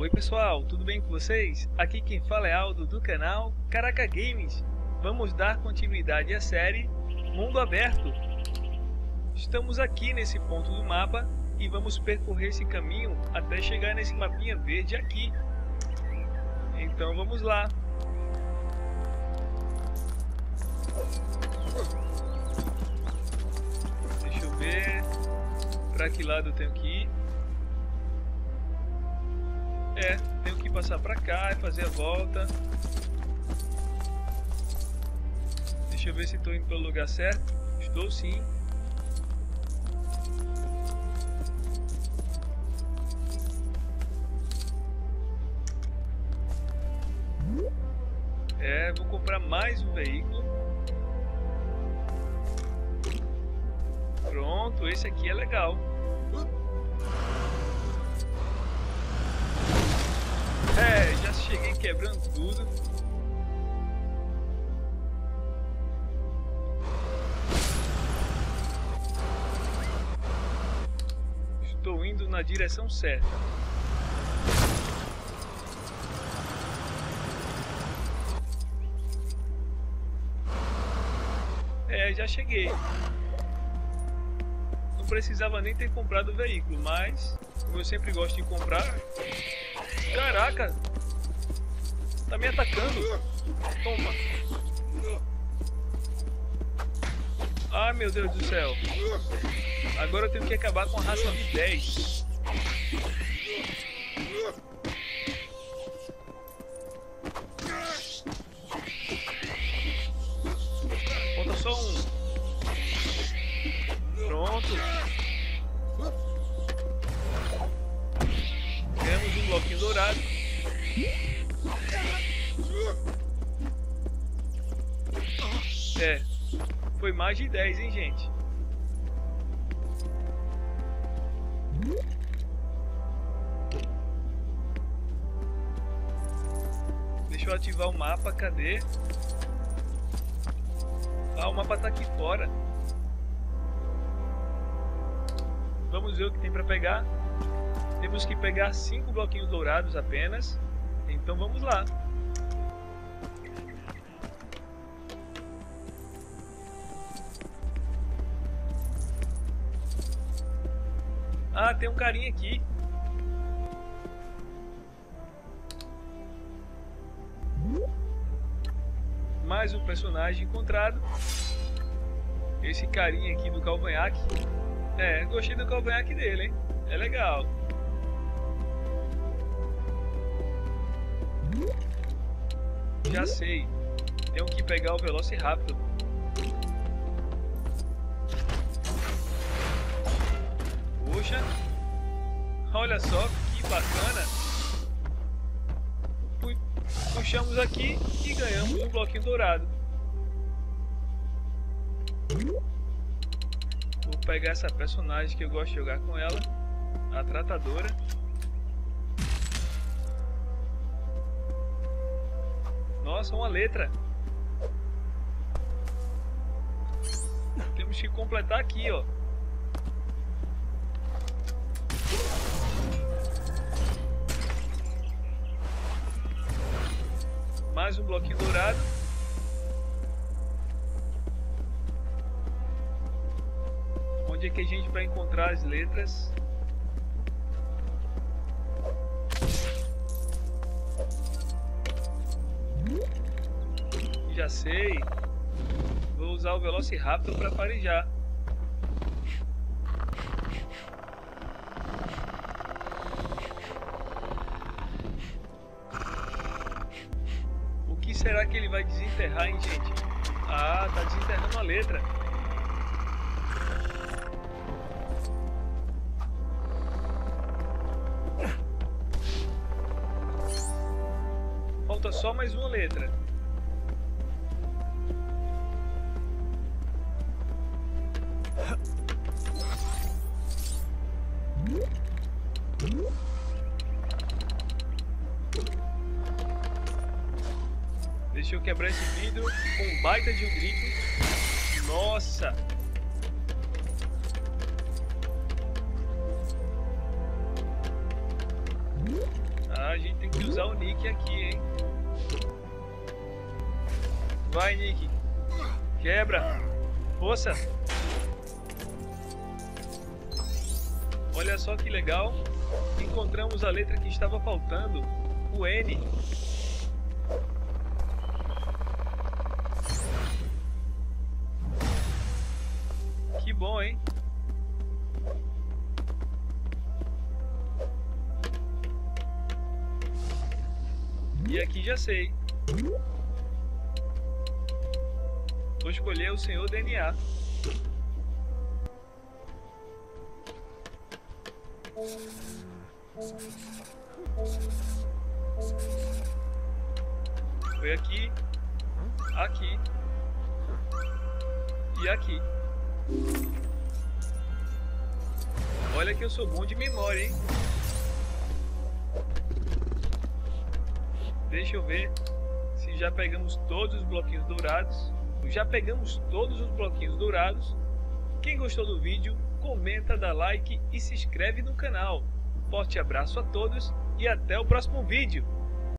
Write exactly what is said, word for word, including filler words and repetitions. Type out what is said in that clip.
Oi pessoal, tudo bem com vocês? Aqui quem fala é Aldo do canal Caraca Games. Vamos dar continuidade à série Mundo Aberto. Estamos aqui nesse ponto do mapa e vamos percorrer esse caminho até chegar nesse mapinha verde aqui. Então vamos lá. Deixa eu ver para que lado eu tenho que ir. É, tenho que passar pra cá e fazer a volta. Deixa eu ver se estou indo pelo lugar certo. Estou sim. É, vou comprar mais um veículo. Pronto, esse aqui é legal. É, já cheguei quebrando tudo. Estou indo na direção certa. É, já cheguei. Não precisava nem ter comprado o veículo, mas como eu sempre gosto de comprar... Caraca! Tá me atacando! Toma! Ah, meu Deus do céu! Agora eu tenho que acabar com a raça de dez. Falta só um. Pronto! Bloquinho dourado. É, foi mais de dez, hein, gente? Deixa eu ativar o mapa, cadê? Ah, o mapa tá aqui fora. Vamos ver o que tem pra pegar. Temos que pegar cinco bloquinhos dourados apenas, então vamos lá. Ah, tem um carinha aqui. Mais um personagem encontrado. Esse carinha aqui do calvanhaque. É, gostei do calvanhaque dele, hein? É legal. Já sei, tenho que pegar o Velociraptor. Poxa, olha só que bacana. Puxamos aqui e ganhamos um bloquinho dourado. Vou pegar essa personagem que eu gosto de jogar com ela, a Tratadora. Nossa, uma letra. Temos que completar aqui, ó. Mais um bloquinho dourado. Onde é que a gente vai encontrar as letras? Já sei, vou usar o Velociraptor para farejar. O que será que ele vai desenterrar, hein, gente? Ah, tá desenterrando a letra. Falta só mais uma letra. Deixa eu quebrar esse vidro com um baita de um grito. Nossa! Ah, a gente tem que usar o Nick aqui, hein? Vai, Nick. Quebra. Força. Olha só que legal. Encontramos a letra que estava faltando. O N. Que bom, hein? E aqui já sei. Vou escolher o senhor D N A. Foi aqui, aqui e aqui. Olha que eu sou bom de memória, hein? Deixa eu ver se já pegamos todos os bloquinhos dourados. Já pegamos todos os bloquinhos dourados. Quem gostou do vídeo, comenta, dá like e se inscreve no canal. Forte abraço a todos e até o próximo vídeo.